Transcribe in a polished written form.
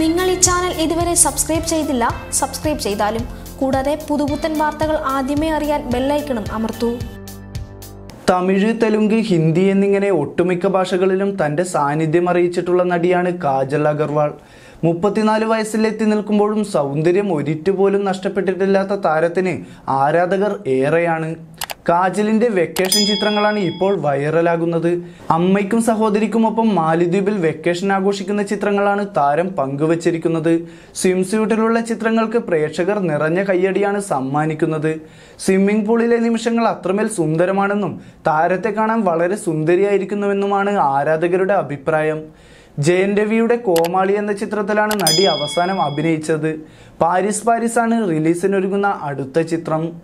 നിങ്ങൾ ഈ ചാനൽ ഇതുവരെ സബ്സ്ക്രൈബ് ചെയ്തില്ല സബ്സ്ക്രൈബ് ചെയ്താലും കൂടാതെ പുതുപുത്തൻ വാർത്തകൾ ആദ്യമേ അറിയാൻ ബെൽ ഐക്കണും അമർത്തൂ തമിഴ് തെലുങ്ക് ഹിന്ദി എന്നിങ്ങനെ ഒട്ടുമിക്ക ഭാഷകളിലും തന്റെ സാന്നിധ്യം അറിയിച്ചിട്ടുള്ള നടിയാണ് കാജൽ അഗർവാൾ 34 വയസ്സിലെത്തി നിൽക്കുമ്പോഴും സൗന്ദര്യം ഒരിറ്റ് പോലും നഷ്ടപ്പെട്ടിട്ടില്ലാത്ത താരത്തിന് ആരാധകർ ഏറെയാണ് കാജലിന്റെ വെക്കേഷൻ ചിത്രങ്ങളാണ് ഇപ്പോൾ വൈറലാകുന്നത് അമ്മയ്ക്കും സഹോദരിക്കുമൊപ്പം മാലിദ്വീപിൽ വെക്കേഷൻ ആഘോഷിക്കുന്ന ചിത്രങ്ങളാണ് താരം പങ്കുവച്ചിരിക്കുന്നത് സ്വിംസ്യൂട്ടിലുള്ള ചിത്രങ്ങൾക്ക് പ്രേക്ഷകർ നിറഞ്ഞ കയ്യടിയാണ് സമ്മാനിക്കുന്നത് സ്വിമ്മിംഗ് പൂളിലെ നിമിഷങ്ങൾ അത്രമേൽ സുന്ദരമാണെന്നും താരത്തെ കാണാൻ വളരെ സുന്ദരിയായിരിക്കുന്നുവെന്നുമാണ് ആരാധകരുടെ അഭിപ്രായം ജയൻരവിയുടെ കോമാളി എന്ന ചിത്രത്തിലാണ് നടി അവസാനം അഭിനയിച്ചത് പാരീസ് പാരീസാണ് റിലീസിനൊരുങ്ങുന്ന അടുത്ത ചിത്രം